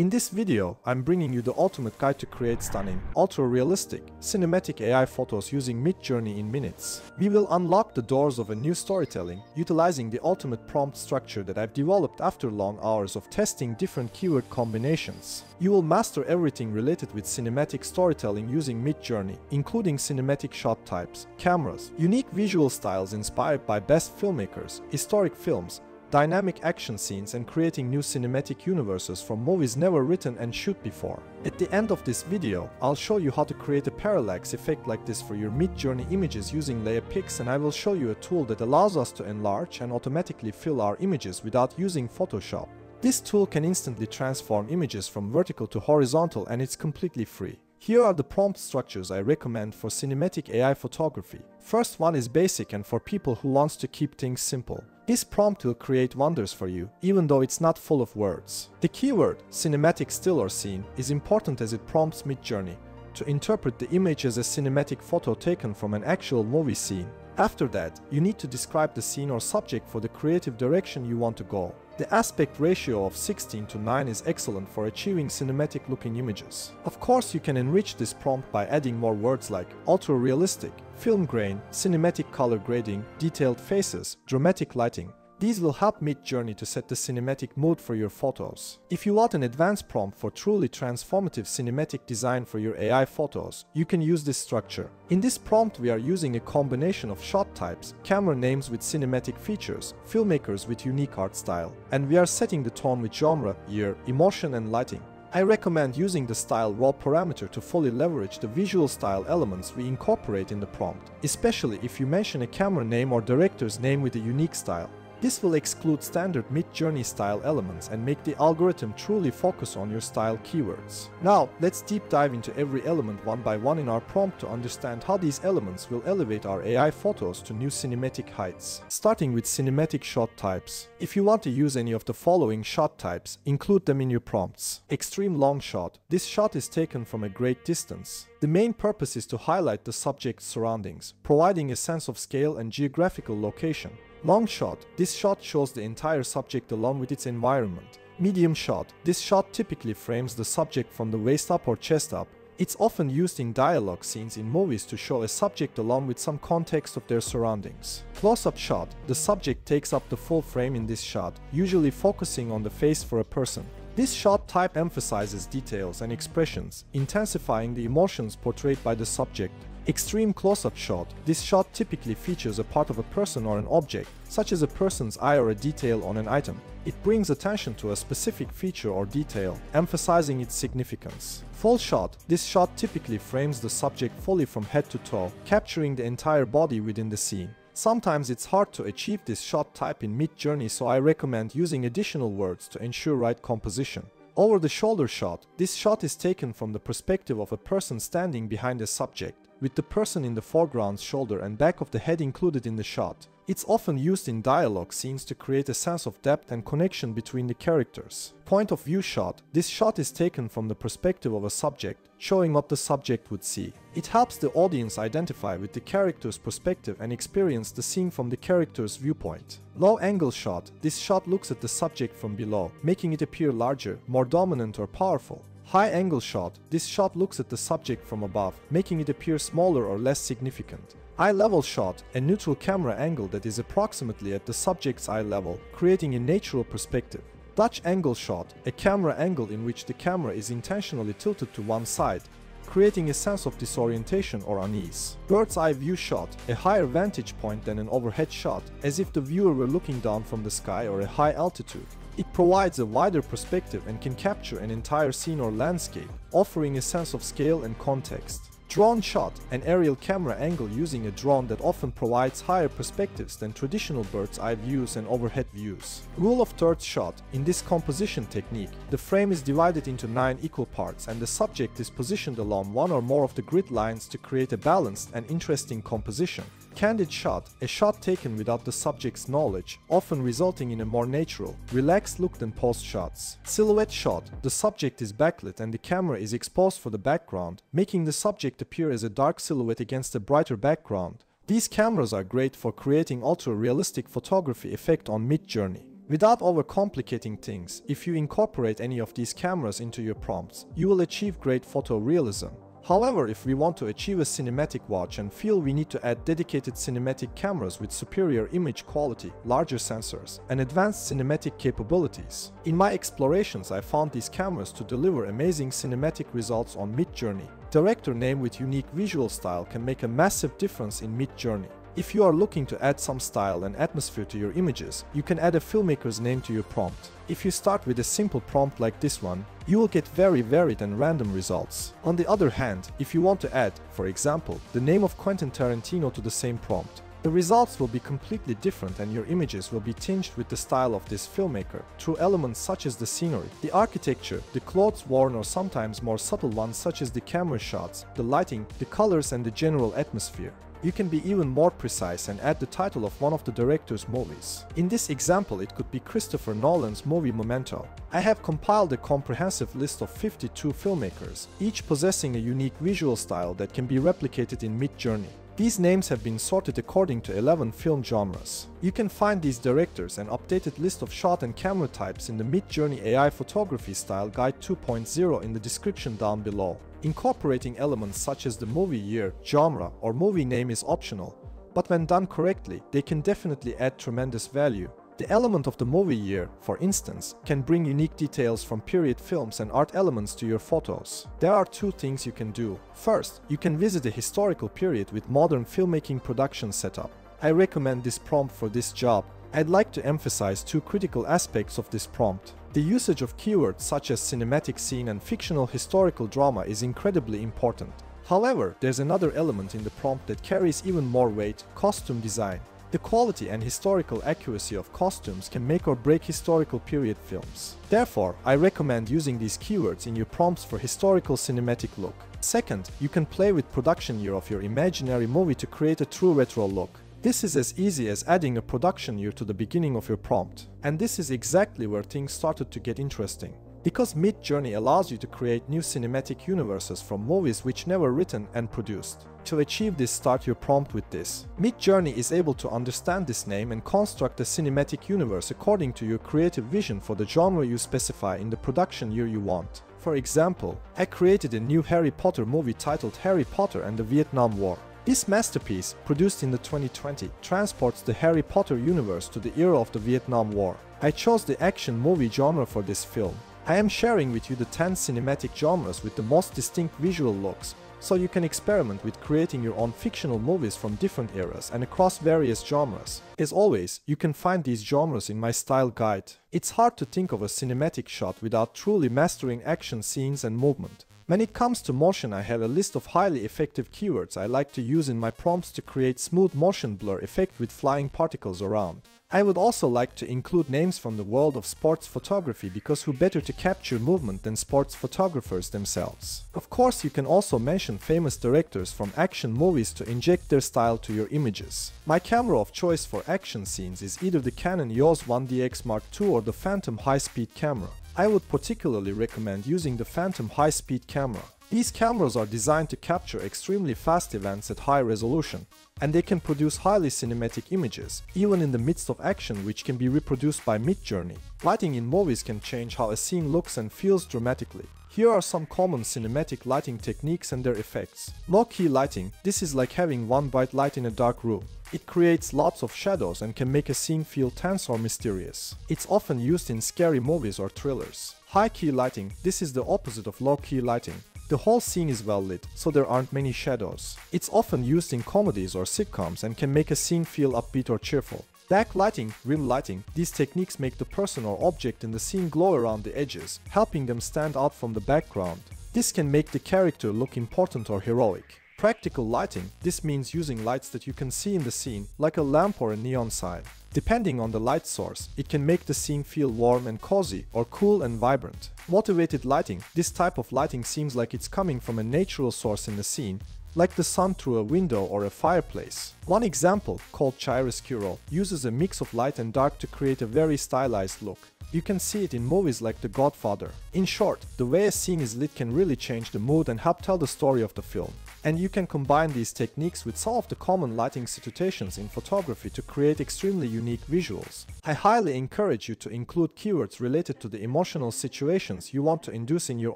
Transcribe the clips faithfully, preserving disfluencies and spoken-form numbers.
In this video, I'm bringing you the ultimate guide to create stunning, ultra-realistic, cinematic A I photos using Midjourney in minutes. We will unlock the doors of a new storytelling, utilizing the ultimate prompt structure that I've developed after long hours of testing different keyword combinations. You will master everything related with cinematic storytelling using Midjourney, including cinematic shot types, cameras, unique visual styles inspired by best filmmakers, historic films, dynamic action scenes, and creating new cinematic universes from movies never written and shoot before. At the end of this video, I'll show you how to create a parallax effect like this for your Midjourney images using LayerPix, and I will show you a tool that allows us to enlarge and automatically fill our images without using Photoshop. This tool can instantly transform images from vertical to horizontal, and it's completely free. Here are the prompt structures I recommend for cinematic A I photography. First one is basic and for people who wants to keep things simple. This prompt will create wonders for you, even though it's not full of words. The keyword, cinematic still or scene, is important as it prompts Midjourney to interpret the image as a cinematic photo taken from an actual movie scene. After that, you need to describe the scene or subject for the creative direction you want to go. The aspect ratio of sixteen to nine is excellent for achieving cinematic looking images. Of course, you can enrich this prompt by adding more words like ultra-realistic, film grain, cinematic color grading, detailed faces, dramatic lighting. These will help Midjourney to set the cinematic mood for your photos. If you want an advanced prompt for truly transformative cinematic design for your A I photos, you can use this structure. In this prompt, we are using a combination of shot types, camera names with cinematic features, filmmakers with unique art style, and we are setting the tone with genre, year, emotion, and lighting. I recommend using the style raw parameter to fully leverage the visual style elements we incorporate in the prompt, especially if you mention a camera name or director's name with a unique style. This will exclude standard Midjourney style elements and make the algorithm truly focus on your style keywords. Now, let's deep dive into every element one by one in our prompt to understand how these elements will elevate our A I photos to new cinematic heights. Starting with cinematic shot types. If you want to use any of the following shot types, include them in your prompts. Extreme long shot. This shot is taken from a great distance. The main purpose is to highlight the subject's surroundings, providing a sense of scale and geographical location. Long shot. This shot shows the entire subject along with its environment. Medium shot. This shot typically frames the subject from the waist up or chest up. It's often used in dialogue scenes in movies to show a subject along with some context of their surroundings. Close-up shot. The subject takes up the full frame in this shot, usually focusing on the face for a person. This shot type emphasizes details and expressions, intensifying the emotions portrayed by the subject. Extreme close-up shot. This shot typically features a part of a person or an object, such as a person's eye or a detail on an item. It brings attention to a specific feature or detail, emphasizing its significance. Full shot. This shot typically frames the subject fully from head to toe, capturing the entire body within the scene. Sometimes it's hard to achieve this shot type in Midjourney, so I recommend using additional words to ensure right composition. Over-the-shoulder shot. This shot is taken from the perspective of a person standing behind a subject, with the person in the foreground, shoulder and back of the head included in the shot. It's often used in dialogue scenes to create a sense of depth and connection between the characters. Point of view shot. This shot is taken from the perspective of a subject, showing what the subject would see. It helps the audience identify with the character's perspective and experience the scene from the character's viewpoint. Low angle shot. This shot looks at the subject from below, making it appear larger, more dominant or powerful. High angle shot. This shot looks at the subject from above, making it appear smaller or less significant. Eye level shot. A neutral camera angle that is approximately at the subject's eye level, creating a natural perspective. Dutch angle shot. A camera angle in which the camera is intentionally tilted to one side, creating a sense of disorientation or unease. Bird's eye view shot. A higher vantage point than an overhead shot, as if the viewer were looking down from the sky or a high altitude. It provides a wider perspective and can capture an entire scene or landscape, offering a sense of scale and context. Drone shot. An aerial camera angle using a drone that often provides higher perspectives than traditional bird's eye views and overhead views. Rule of thirds shot. In this composition technique, the frame is divided into nine equal parts and the subject is positioned along one or more of the grid lines to create a balanced and interesting composition. Candid shot. A shot taken without the subject's knowledge, often resulting in a more natural, relaxed look than post shots. Silhouette shot. The subject is backlit and the camera is exposed for the background, making the subject appear as a dark silhouette against a brighter background. These cameras are great for creating ultra-realistic photography effect on Midjourney. Without overcomplicating things, if you incorporate any of these cameras into your prompts, you will achieve great photorealism. However, if we want to achieve a cinematic watch and feel we need to add dedicated cinematic cameras with superior image quality, larger sensors, and advanced cinematic capabilities. In my explorations, I found these cameras to deliver amazing cinematic results on Midjourney. Director name with unique visual style can make a massive difference in Midjourney. If you are looking to add some style and atmosphere to your images, you can add a filmmaker's name to your prompt. If you start with a simple prompt like this one, you will get very varied and random results. On the other hand, if you want to add, for example, the name of Quentin Tarantino to the same prompt, the results will be completely different and your images will be tinged with the style of this filmmaker, through elements such as the scenery, the architecture, the clothes worn or sometimes more subtle ones such as the camera shots, the lighting, the colors and the general atmosphere. You can be even more precise and add the title of one of the director's movies. In this example, it could be Christopher Nolan's movie Memento. I have compiled a comprehensive list of fifty-two filmmakers, each possessing a unique visual style that can be replicated in Midjourney. These names have been sorted according to eleven film genres. You can find these directors and updated list of shot and camera types in the Midjourney A I Photography Style Guide two point oh in the description down below. Incorporating elements such as the movie year, genre, or movie name is optional, but when done correctly, they can definitely add tremendous value. The element of the movie year, for instance, can bring unique details from period films and art elements to your photos. There are two things you can do. First, you can visit a historical period with modern filmmaking production setup. I recommend this prompt for this job. I'd like to emphasize two critical aspects of this prompt. The usage of keywords such as cinematic scene and fictional historical drama is incredibly important. However, there's another element in the prompt that carries even more weight: costume design. The quality and historical accuracy of costumes can make or break historical period films. Therefore, I recommend using these keywords in your prompts for historical cinematic look. Second, you can play with production year of your imaginary movie to create a true retro look. This is as easy as adding a production year to the beginning of your prompt. And this is exactly where things started to get interesting. Because Midjourney allows you to create new cinematic universes from movies which never written and produced. To achieve this, start your prompt with this. Midjourney is able to understand this name and construct a cinematic universe according to your creative vision for the genre you specify in the production year you want. For example, I created a new Harry Potter movie titled Harry Potter and the Vietnam War. This masterpiece, produced in the twenty twenty, transports the Harry Potter universe to the era of the Vietnam War. I chose the action movie genre for this film. I am sharing with you the ten cinematic genres with the most distinct visual looks, so you can experiment with creating your own fictional movies from different eras and across various genres. As always, you can find these genres in my style guide. It's hard to think of a cinematic shot without truly mastering action scenes and movement. When it comes to motion, I have a list of highly effective keywords I like to use in my prompts to create smooth motion blur effect with flying particles around. I would also like to include names from the world of sports photography, because who better to capture movement than sports photographers themselves. Of course, you can also mention famous directors from action movies to inject their style to your images. My camera of choice for action scenes is either the Canon E O S one D X Mark two or the Phantom high-speed camera. I would particularly recommend using the Phantom high-speed camera. These cameras are designed to capture extremely fast events at high resolution, and they can produce highly cinematic images, even in the midst of action, which can be reproduced by Midjourney. Lighting in movies can change how a scene looks and feels dramatically. Here are some common cinematic lighting techniques and their effects. Low-key lighting. This is like having one bright light in a dark room. It creates lots of shadows and can make a scene feel tense or mysterious. It's often used in scary movies or thrillers. High-key lighting. This is the opposite of low-key lighting. The whole scene is well lit, so there aren't many shadows. It's often used in comedies or sitcoms and can make a scene feel upbeat or cheerful. Backlighting, rim lighting. These techniques make the person or object in the scene glow around the edges, helping them stand out from the background. This can make the character look important or heroic. Practical lighting. This means using lights that you can see in the scene, like a lamp or a neon sign. Depending on the light source, it can make the scene feel warm and cozy, or cool and vibrant. Motivated lighting. This type of lighting seems like it's coming from a natural source in the scene, like the sun through a window or a fireplace. One example, called chiaroscuro, uses a mix of light and dark to create a very stylized look. You can see it in movies like The Godfather. In short, the way a scene is lit can really change the mood and help tell the story of the film. And you can combine these techniques with some of the common lighting situations in photography to create extremely unique visuals. I highly encourage you to include keywords related to the emotional situations you want to induce in your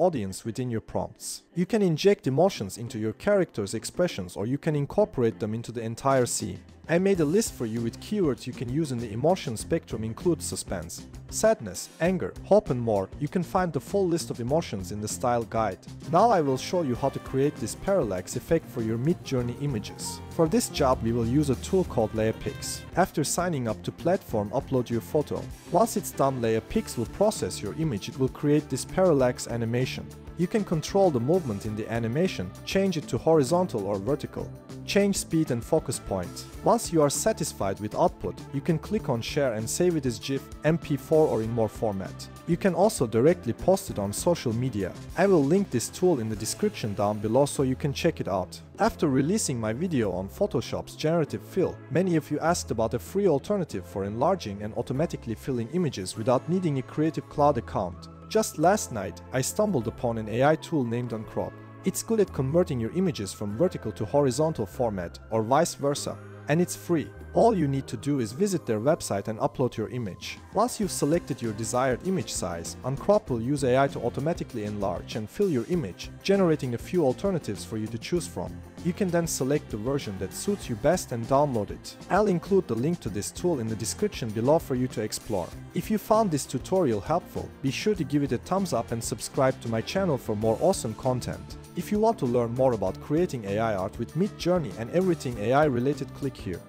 audience within your prompts. You can inject emotions into your characters' expressions, or you can incorporate them into the entire scene. I made a list for you with keywords you can use in the emotion spectrum, includes suspense, sadness, anger, hope and more. You can find the full list of emotions in the style guide. Now I will show you how to create this parallax effect for your Midjourney images. For this job we will use a tool called LayerPix. After signing up to platform, upload your photo. Once it's done, LayerPix will process your image. It will create this parallax animation. You can control the movement in the animation, change it to horizontal or vertical, change speed and focus point. Once you are satisfied with output, you can click on share and save it as GIF, M P four or in more format. You can also directly post it on social media. I will link this tool in the description down below so you can check it out. After releasing my video on Photoshop's generative fill, many of you asked about a free alternative for enlarging and automatically filling images without needing a Creative Cloud account. Just last night, I stumbled upon an A I tool named Uncrop. It's good at converting your images from vertical to horizontal format, or vice versa, and it's free. All you need to do is visit their website and upload your image. Once you've selected your desired image size, Uncrop will use A I to automatically enlarge and fill your image, generating a few alternatives for you to choose from. You can then select the version that suits you best and download it. I'll include the link to this tool in the description below for you to explore. If you found this tutorial helpful, be sure to give it a thumbs up and subscribe to my channel for more awesome content. If you want to learn more about creating A I art with Midjourney and everything A I related, click here.